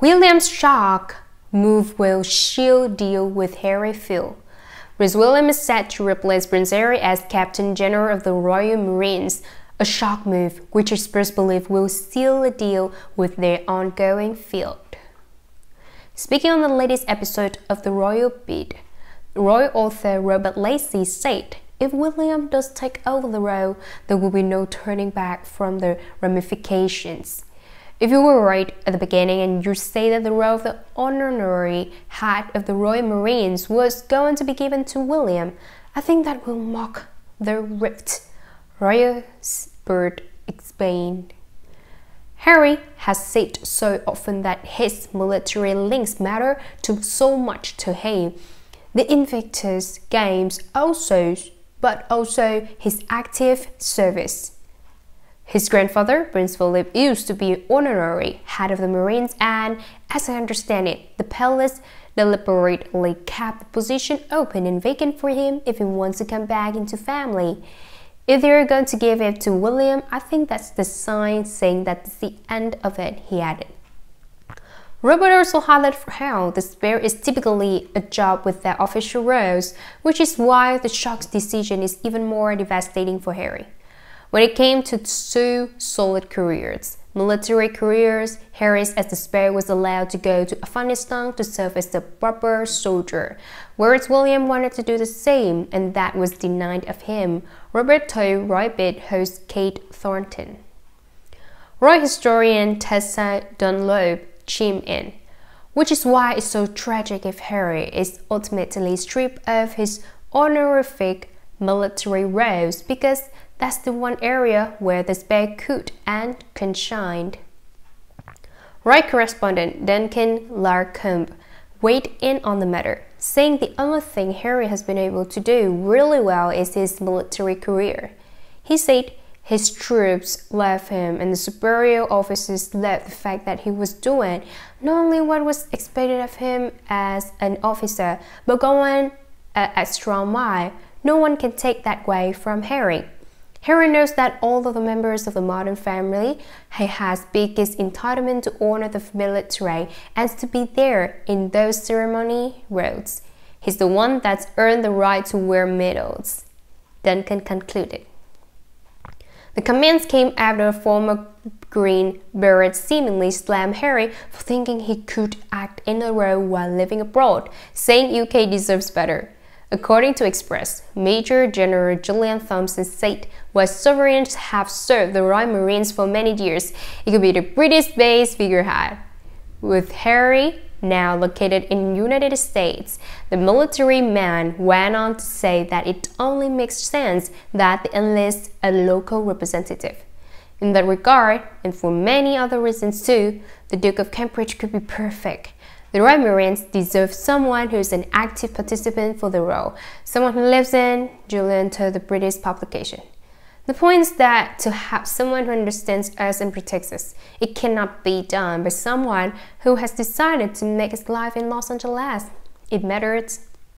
William's shock move will shield deal with Harry Phil. Prince William is set to replace Prince Harry as Captain General of the Royal Marines, a shock move which experts believe will seal a deal with their ongoing field. Speaking on the latest episode of The Royal Beat, royal author Robert Lacey said, if William does take over the role, there will be no turning back from the ramifications. If you were right at the beginning and you say that the role of the honorary head of the Royal Marines was going to be given to William, I think that will mock the rift, royal bird explained. Harry has said so often that his military links matter so much to him. The Invictus Games also, but also his active service. His grandfather, Prince Philip, used to be honorary head of the Marines and, as I understand it, the palace deliberately kept the position open and vacant for him if he wants to come back into family. If they are going to give it to William, I think that's the sign saying that's the end of it, he added. Robert also highlighted how the spare is typically a job without official roles, which is why the shock's decision is even more devastating for Harry. When it came to two solid careers, military careers, Harry's as the spare was allowed to go to Afghanistan to serve as a proper soldier, whereas William wanted to do the same, and that was denied of him, Robert told Royal Beat host Kate Thornton. Royal historian Tessa Dunlop chimed in, which is why it's so tragic if Harry is ultimately stripped of his honorific military roles, because that's the one area where the spare could and can shine. Royal correspondent Duncan Larcombe weighed in on the matter, saying the only thing Harry has been able to do really well is his military career. He said, his troops left him and the superior officers left the fact that he was doing not only what was expected of him as an officer, but going an extra mile. No one can take that away from Harry. Harry knows that all of the members of the modern family, he has biggest entitlement to honor the military and to be there in those ceremony roles. He's the one that's earned the right to wear medals, Duncan concluded. The comments came after a former Green Beret seemingly slammed Harry for thinking he could act in a role while living abroad, saying UK deserves better. According to Express, Major General Julian Thompson said, while sovereigns have served the Royal Marines for many years, it could be the British-based figurehead. With Harry now located in the United States, the military man went on to say that it only makes sense that they enlist a local representative. In that regard, and for many other reasons too, the Duke of Cambridge could be perfect. The Royal Marines deserve someone who is an active participant for the role, someone who lives in, Julian told the British publication. The point is that to have someone who understands us and protects us, it cannot be done by someone who has decided to make his life in Los Angeles. It matters.